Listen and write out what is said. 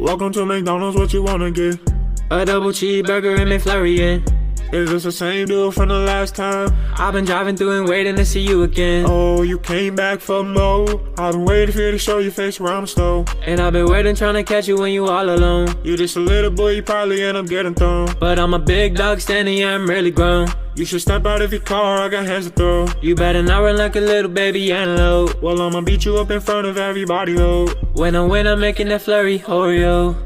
Welcome to McDonald's, what you wanna get? A double cheeseburger and McFlurry in. Is this the same dude from the last time? I've been driving through and waiting to see you again. Oh, you came back for more. I've been waiting for you to show your face around the store. And I've been waiting trying to catch you when you all alone. You just a little boy, you probably end up getting thrown. But I'm a big dog standing here, I'm really grown. You should step out of your car, I got hands to throw. You better not run like a little baby antelope. Well, I'ma beat you up in front of everybody, ho. When I win, I'm making that flurry Oreo.